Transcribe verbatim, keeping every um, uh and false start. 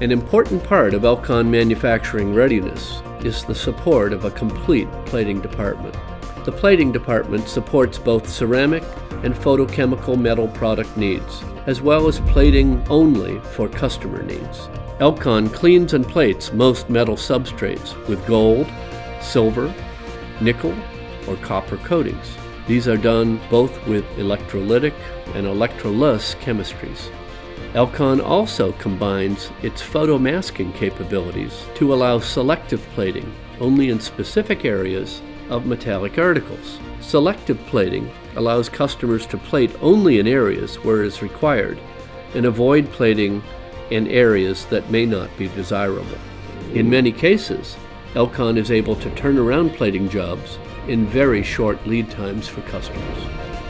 An important part of Elcon manufacturing readiness is the support of a complete plating department. The plating department supports both ceramic and photochemical metal product needs, as well as plating only for customer needs. Elcon cleans and plates most metal substrates with gold, silver, nickel, or copper coatings. These are done both with electrolytic and electroless chemistries. Elcon also combines its photomasking capabilities to allow selective plating only in specific areas of metallic articles. Selective plating allows customers to plate only in areas where it is required and avoid plating in areas that may not be desirable. In many cases, Elcon is able to turn around plating jobs in very short lead times for customers.